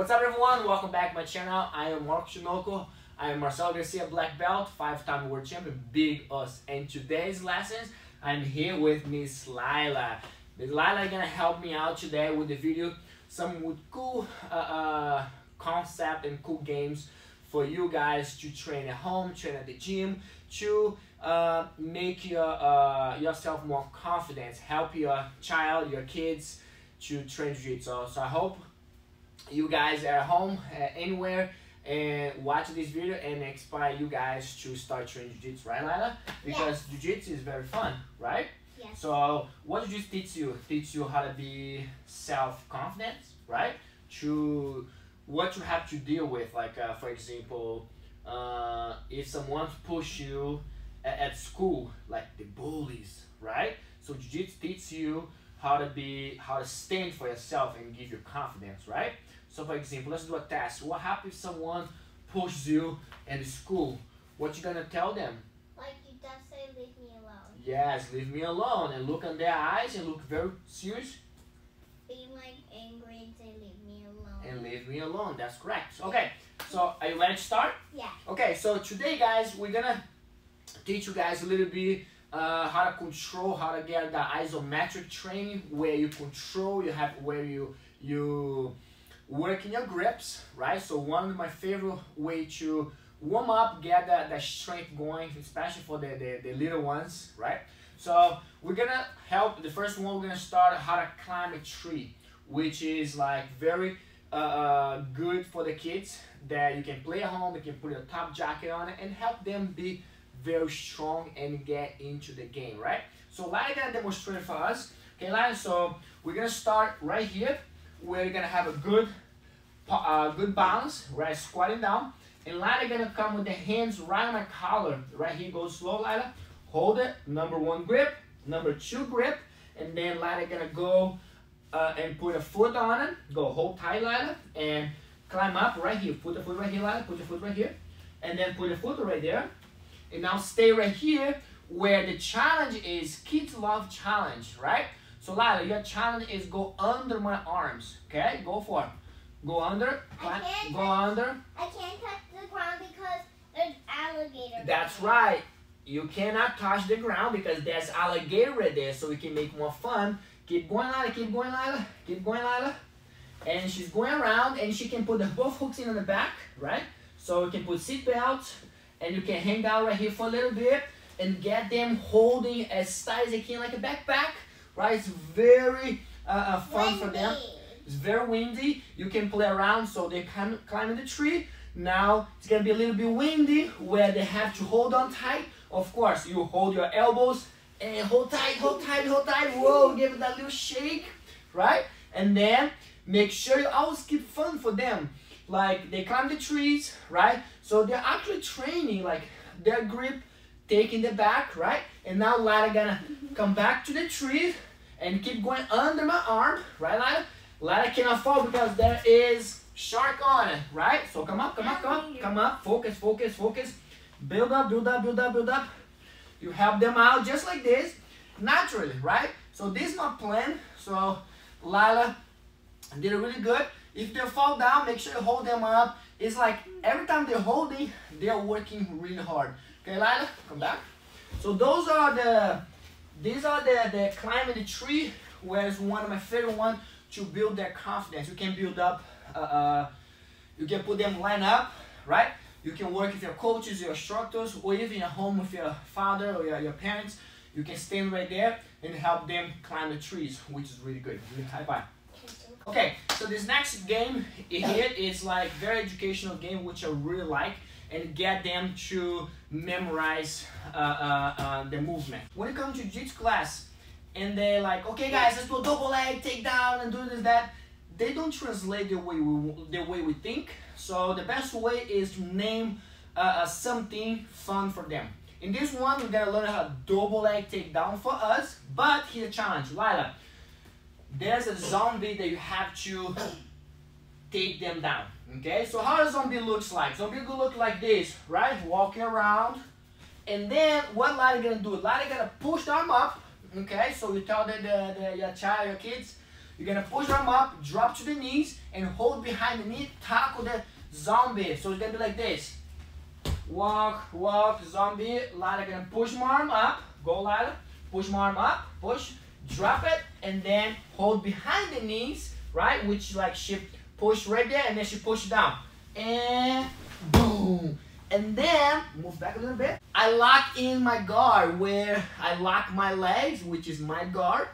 What's up, everyone? Welcome back to my channel. I am Marcos Tinoco. I am Marcelo Garcia, black belt, five-time world champion, big us. And today's lessons, I'm here with Miss Laila. Miss Laila is gonna help me out today with the video, some with cool concept and cool games for you guys to train at home, train at the gym, to make your yourself more confident, help your child, your kids to train jiu-jitsu. So I hope you guys at home, anywhere, and watch this video and inspire you guys to start training jiu-jitsu, right, Laila? Because yeah. Jiu-jitsu is very fun, right? Yes. So what jiu-jitsu teach you? Teach you how to be self-confident, right? To what you have to deal with, like for example, if someone push you at school, like the bullies, right? So jiu-jitsu teaches you how to stand for yourself and give you confidence, right? So for example, let's do a test. What happens if someone pushes you in school? What you gonna tell them? Like you just say, leave me alone. Yes, leave me alone, and look in their eyes and look very serious. Be like angry and say, leave me alone. And leave me alone, that's correct. Okay, so are you ready to start? Yeah. Okay, so today guys, we're gonna teach you guys a little bit how to control, how to get the isometric training where you control, you have where you work in your grips, right? So one of my favorite way to warm up, get the strength going, especially for the little ones, right? So we're gonna help, the first one we're gonna start how to climb a tree, which is like very good for the kids that you can play at home, you can put your top jacket on it and help them be very strong and get into the game, right? So Laila gonna demonstrate for us. Okay, Laila, so we're gonna start right here where you're gonna have a good balance, right? Squatting down, and Laila gonna come with the hands right on my collar. Right here, go slow, Laila. Hold it, number one grip, number two grip, and then Laila gonna go and put a foot on it. Go hold tight, Laila, and climb up right here. Put the foot right here, Laila, put your foot right here, and then put your foot right there. And now stay right here where the challenge is, kids love challenge, right? So Laila, your challenge is go under my arms, okay? Go for it. Go under, climb, go under. I can't touch the ground because there's alligator. That's right. You cannot touch the ground because there's alligator right there, so we can make more fun. Keep going, Laila, keep going, Laila, keep going, Laila. And she's going around and she can put both hooks in on the back, right? So we can put seat belts. And you can hang out right here for a little bit and get them holding as tight as they can, like a backpack, right? It's very fun windy for them. It's very windy. You can play around, so they can climb the tree. Now it's gonna be a little bit windy where they have to hold on tight. Of course, you hold your elbows and hold tight, hold tight, hold tight. Whoa, give it that little shake, right? And then make sure you always keep fun for them. Like they climb the trees, right? So they're actually training like their grip, taking the back, right? And now Laila gonna come back to the tree and keep going under my arm, right, Laila? Laila cannot fall because there is shark on it, right? So come up, come up, come up, come up, focus, focus, focus. Build up, build up, build up, build up. You help them out just like this, naturally, right? So this is not planned, so Laila did really good. If they fall down, make sure you hold them up. It's like every time they're holding, they're working really hard. Okay, Laila, come back. So those are these are the climbing the tree, where it's one of my favorite ones to build their confidence. You can build up, you can put them line up, right? You can work with your coaches, your instructors, or even at home with your father or your parents. You can stand right there and help them climb the trees, which is really good. High five. Okay, so this next game here is like very educational game, which I really like, and get them to memorize the movement. When you come to jiu-jitsu class, and they're like, okay guys, let's do a double leg, take down, and do this, that, they don't translate the way we think, so the best way is to name something fun for them. In this one, we're gonna learn how to double leg take down for us, but here's a challenge, Laila. There's a zombie that you have to take them down, okay? So how a zombie looks like? Zombie could look like this, right? Walking around. And then what Laila gonna do? Laila gonna push the arm up, okay? So you tell your child, your kids, You're gonna push arm up, drop to the knees, and hold behind the knee, tackle the zombie. So it's gonna be like this. Walk, walk, zombie, ladder. Gonna push my arm up, go ladder, push my arm up, push, drop it, and then hold behind the knees, right? Which like she push right there, and then she push down. And boom. And then, move back a little bit. I lock in my guard where I lock my legs, which is my guard.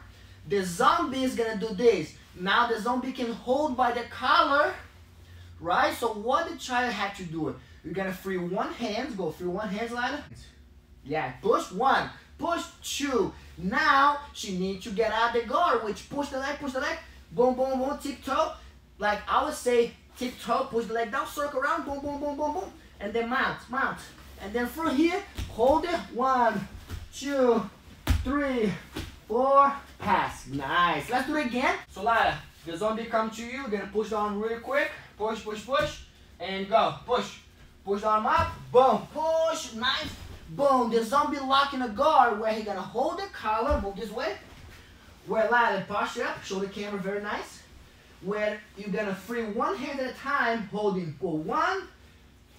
The zombie is gonna do this. Now the zombie can hold by the collar, right? So what the child had to do, you're gonna free one hand, go free one hand ladder. Yeah, push one, push two. Now she needs to get out the guard, which push the leg, boom, boom, boom, tiptoe. Like I would say, tiptoe, push the leg down, circle around, boom, boom, boom, boom, boom. And then mount, mount. And then from here, hold it. One, two, three, four, pass. Nice. Let's do it again. So Lara, the zombie come to you. You're gonna push the arm real quick. Push, push, push. And go. Push. Push the arm up. Boom. Push. Nice. Boom. The zombie locking a guard where he's gonna hold the collar. Move this way. Where Lara, posture up. Show the camera very nice. Where you're gonna free one hand at a time, holding for one,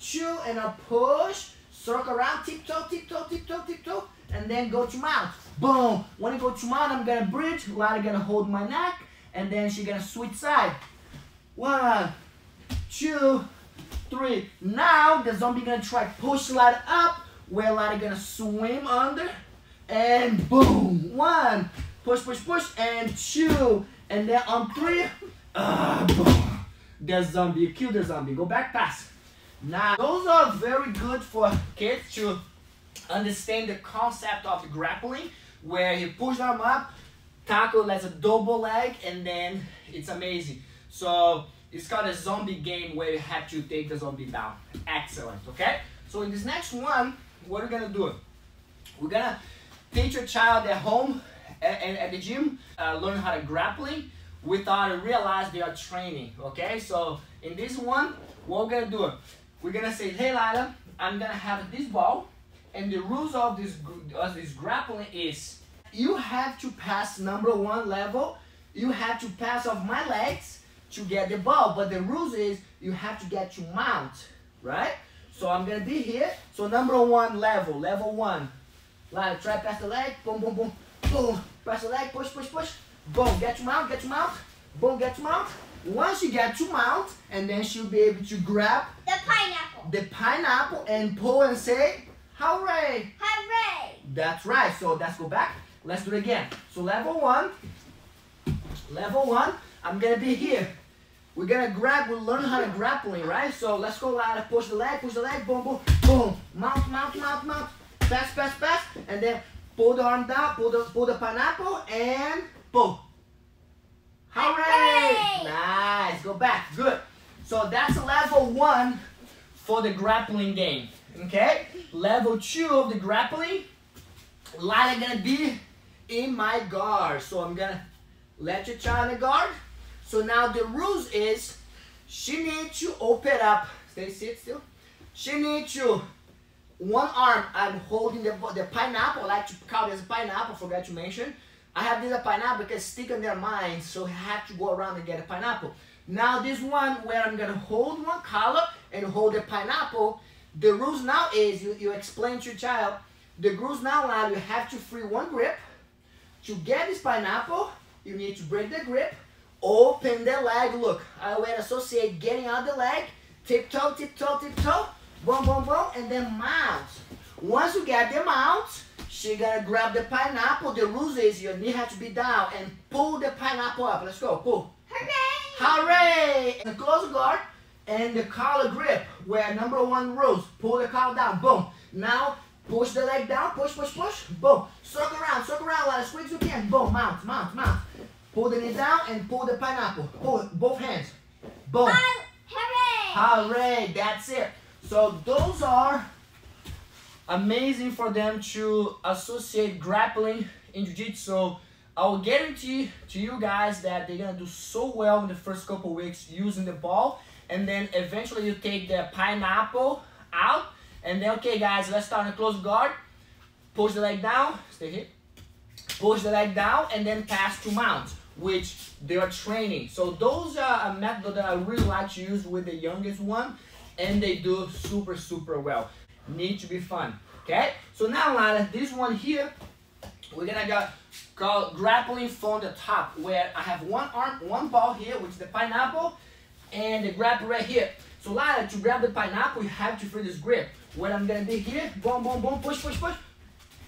two, and a push, circle around, tiptoe, tiptoe, tiptoe, tiptoe, and then go to mount. Boom. When you go to mount, I'm gonna bridge, Lara gonna hold my neck, and then she's gonna switch side. One, two, three. Now the zombie gonna try push Lara up, where Lara gonna swim under, and boom. One, push, push, push, and two, and then on three, boom. The zombie, kill the zombie. Go back, pass. Now, those are very good for kids to understand the concept of grappling, where you push arm up, tackle as a double leg, and then it's amazing. So it's called a zombie game where you have to take the zombie down. Excellent, okay? So in this next one, what are we gonna do? We're gonna teach your child at home and at the gym, learn how to grappling without realize they are training, okay? So in this one, what we're gonna do? We're gonna say, hey Lila, I'm gonna have this ball, and the rules of this grappling is you have to pass number one level, you have to pass off my legs to get the ball, but the rules is you have to get to mount, right? So I'm gonna be here, so number one level, level one. Lila, try pass the leg, boom, boom, boom, boom, pass the leg, push, push, push, boom, get to mount, boom, get to mount. Once you get to mount, and then she'll be able to grab the pineapple and pull and say, hooray! Hooray! That's right. So let's go back. Let's do it again. So level one, I'm gonna be here. We're gonna grab, we'll learn how to grappling, right? So let's go out and push the leg, boom, boom, boom. Mount, mount, mount, mount. Pass, pass, pass. And then pull the arm down, pull the pineapple and pull. Hooray! Nice, go back, good. So that's level one for the grappling game, okay? Level two of the grappling, Lila gonna be in my guard. So I'm gonna let your child in the guard. So now the rules is, she needs to open up, stay sit still. She needs to, one arm, I'm holding the pineapple, I like to count as a pineapple, forgot to mention. I have this pineapple because stick in their minds, so I have to go around and get a pineapple. Now this one where I'm gonna hold one collar and hold the pineapple. The rules now is you explain to your child. The rules now are you have to free one grip. To get this pineapple, you need to break the grip, open the leg. Look, I would associate getting out the leg, tiptoe, tiptoe, tiptoe, boom, boom, boom, and then mount. Once you get the mount, she gonna grab the pineapple. The rules is your knee has to be down and pull the pineapple up. Let's go, pull. Hooray! Hooray! The close guard and the collar grip where number one rules. Pull the collar down, boom. Now push the leg down, push, push, push, boom. Circle around, like as quick as you can. Boom, mount, mount, mount. Pull the knee down and pull the pineapple. Pull both hands. Boom. Hooray! Hooray! That's it. So those are amazing for them to associate grappling in jiu-jitsu. I'll guarantee to you guys that they're gonna do so well in the first couple weeks using the ball, and then eventually you take the pineapple out, and then okay guys, let's start in close guard, push the leg down, stay here, push the leg down, and then pass to mount. which they are training. So those are a method that I really like to use with the youngest one, and they do super, super well. Need to be fun, okay? So now, Lala, this one here, we're gonna go grappling from the top, where I have one arm, one ball here, which is the pineapple, and the grab right here. So Lala, to grab the pineapple, you have to feel this grip. What I'm gonna do here, boom, boom, boom, push, push, push.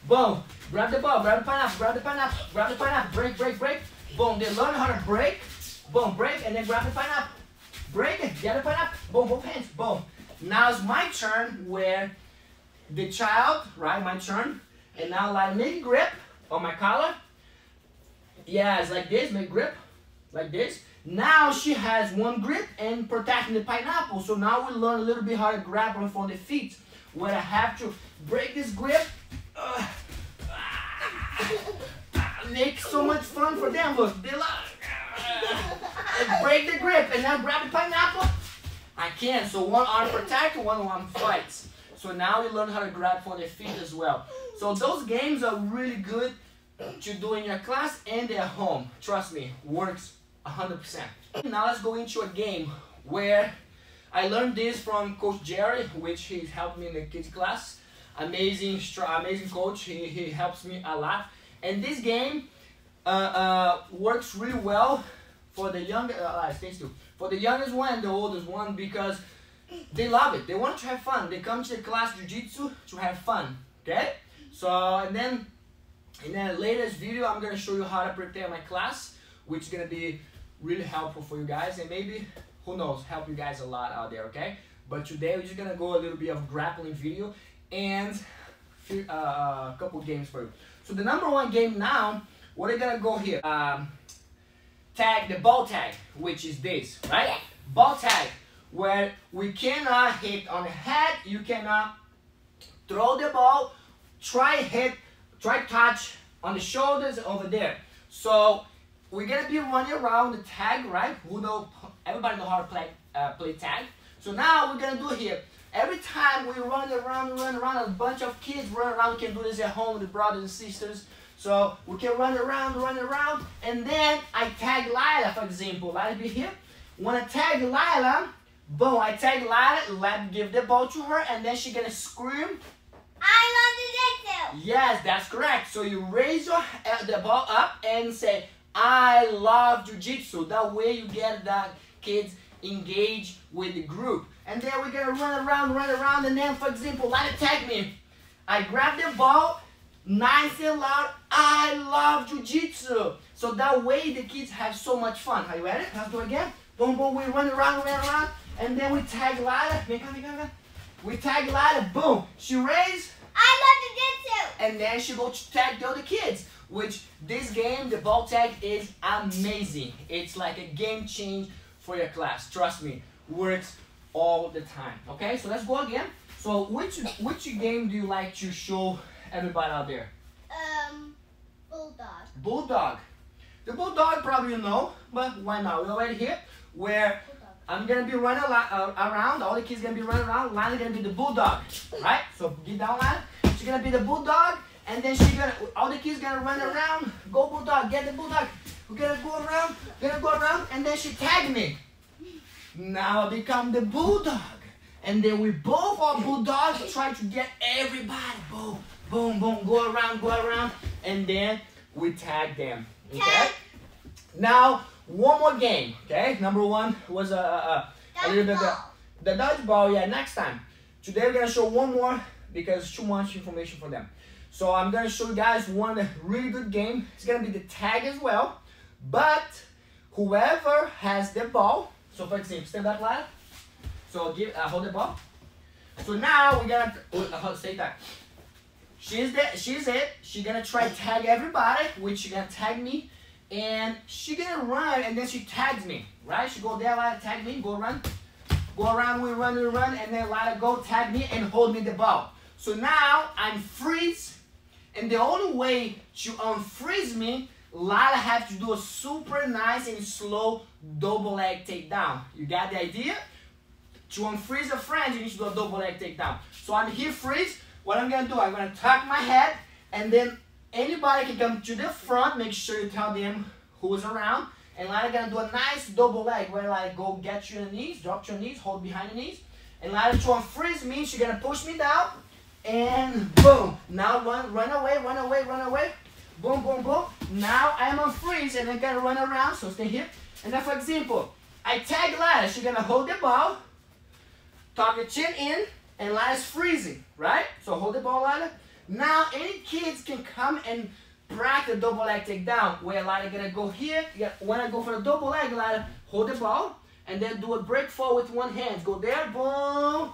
Boom, grab the ball, grab the pineapple, grab the pineapple, grab the pineapple, break, break, break. Boom, they learn how to break, boom, break, and then grab the pineapple. Break it, get the pineapple, boom, both hands, boom. Now it's my turn where the child, right, my turn. And now like make grip on my collar. Yeah, it's like this, make grip, like this. Now she has one grip and protecting the pineapple. So now we learn a little bit how to grab her from the feet. Where I have to break this grip. Make so much fun for them, look, they love break the grip and now grab the pineapple. I can, so one arm protect, one arm fights. So now we learn how to grab for the feet as well. So those games are really good to do in your class and at home. Trust me, works 100%. Now let's go into a game where I learned this from Coach Jerry, which he helped me in the kids class. Amazing coach, he helps me a lot. And this game works really well for the young, for the youngest one and the oldest one, because they love it. They want to have fun. They come to the class jiu-jitsu to have fun. Okay? So and then in the latest video, I'm gonna show you how to prepare my class, which is gonna be really helpful for you guys, and maybe, who knows, help you guys a lot out there. Okay? But today we're just gonna go a little bit of grappling video and a couple games for you. So the number one game now, we're gonna go here. Tag, the ball tag, which is this, right? Yeah. Ball tag, where we cannot hit on the head, you cannot throw the ball, try touch on the shoulders over there. So we're gonna be running around the tag, right? Everybody know how to play tag. So now we're gonna do here. Every time we run around, a bunch of kids run around. We can do this at home with brothers and sisters. So we can run around, and then I tag Lila, for example. Lila be here. When I tag Lila, boom, I tag Lila, let give the ball to her, and then she's gonna scream. I love jiu-jitsu. Yes, that's correct. So you raise the ball up and say, I love jiu-jitsu. That way you get the kids engaged with the group. And then we're gonna run around, and then, for example, Lila tag me. I grab the ball, nice and loud, I love jiu-jitsu. So that way the kids have so much fun. Are you ready? Let's do it again. Boom, boom, we run around, and then we tag Lila. We tag Lila, boom. She raised. I love jiu-jitsu. And then she go to tag the other kids, which this game, the ball tag, is amazing. It's like a game change for your class. Trust me, works all the time. Okay, so let's go again. So which game do you like to show everybody out there? Bulldog. Bulldog. The bulldog probably you know, but why not? We're already here where bulldog. I'm gonna be running around. All the kids gonna be running around. Lila gonna be the bulldog, right? So get down, Lila. She's gonna be the bulldog, and then all the kids gonna run around. Go bulldog, get the bulldog. We're gonna go around. And then she tagged me. Now I become the bulldog, and then we both are bulldogs. Try to get everybody. Boom, boom, boom. Go around, and then we tag them. Okay. Tag. Now one more game. Okay. Number one was a little bit of the dodgeball. Yeah. Next time. Today we're gonna show one more because it's too much information for them. So I'm gonna show you guys one really good game. It's gonna be the tag as well, but whoever has the ball. So for example, stand up, Lila. So hold the ball. So now we're gonna say that. She's it. She's gonna try to tag everybody, which she's gonna tag me, and she's gonna run, and then she tags me, right? She go there, Lila, tag me, go around, we run, and then Lila go tag me and hold me the ball. So now I'm freeze, and the only way to unfreeze me, Lila has to do a super nice and slow double leg takedown. You got the idea? To unfreeze a friend, you need to do a double leg takedown. So I'm here freeze. What I'm gonna do, I'm gonna tuck my head, and then anybody can come to the front. Make sure you tell them who's around, and Lana gonna do a nice double leg where like go get your knees, drop your knees, hold behind the knees, and Lana to unfreeze me. She's gonna push me down, and boom. Now run away. Boom, boom, boom. Now I'm on freeze and I'm gonna run around, so stay here. And then for example, I tag Lana, she's gonna hold the ball, tuck her chin in, and Lana's freezing, right? So hold the ball, Lana. Now any kids can come and practice double leg takedown, where Lana gonna go here, when I go for a double leg, Lana hold the ball, and then do a break forward with one hand, go there, boom,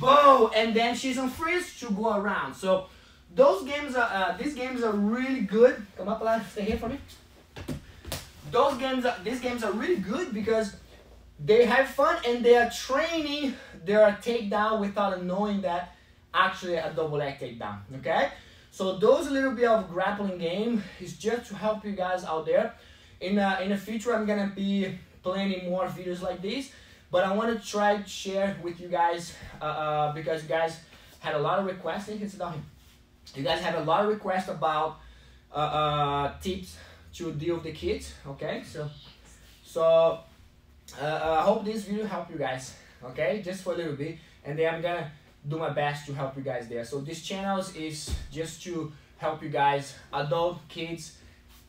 boom, and then she's on freeze to go around. So these games are really good. Come up, Lana, stay here for me. These games are really good because they have fun and they are training their takedown without knowing that actually a double leg takedown, okay? So those little bit of grappling game is just to help you guys out there. In the future, I'm gonna be planning more videos like this, but I wanna try to share with you guys because you guys had a lot of requests. You can sit down here. You guys have a lot of requests about tips to deal with the kids, okay? So I hope this video helped you guys, okay? Just for a little bit, and then I'm gonna do my best to help you guys there. So this channel is just to help you guys, adult, kids,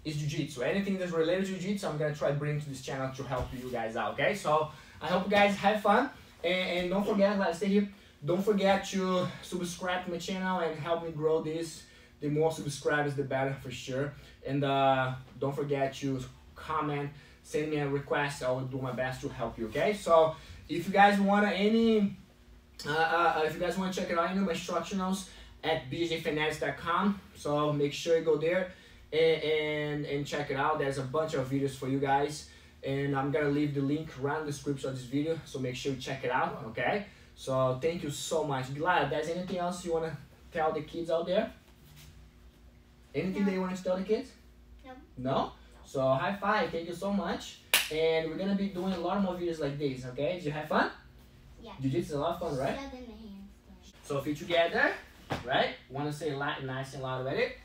is jiu-jitsu. Anything that's related to jiu-jitsu, I'm gonna try to bring to this channel to help you guys out, okay? So I hope you guys have fun, and don't forget, let's stay here. Don't forget to subscribe to my channel and help me grow this. The more subscribers, the better for sure. And don't forget to comment, send me a request. I will do my best to help you, okay? So if you guys want if you guys want to check it out, you know my instructionals at bjjfanatics.com. So make sure you go there and check it out. There's a bunch of videos for you guys. And I'm gonna leave the link right in the description of this video. So make sure you check it out, okay? So thank you so much. Glad there's anything else you want to tell the kids out there? Anything that you want to tell the kids? No? So high five, thank you so much. And we're gonna be doing a lot more videos like this, okay? Did you have fun? Yeah. Jiu-jitsu is a lot of fun, right? So feet together, right? Wanna say nice and loud about it?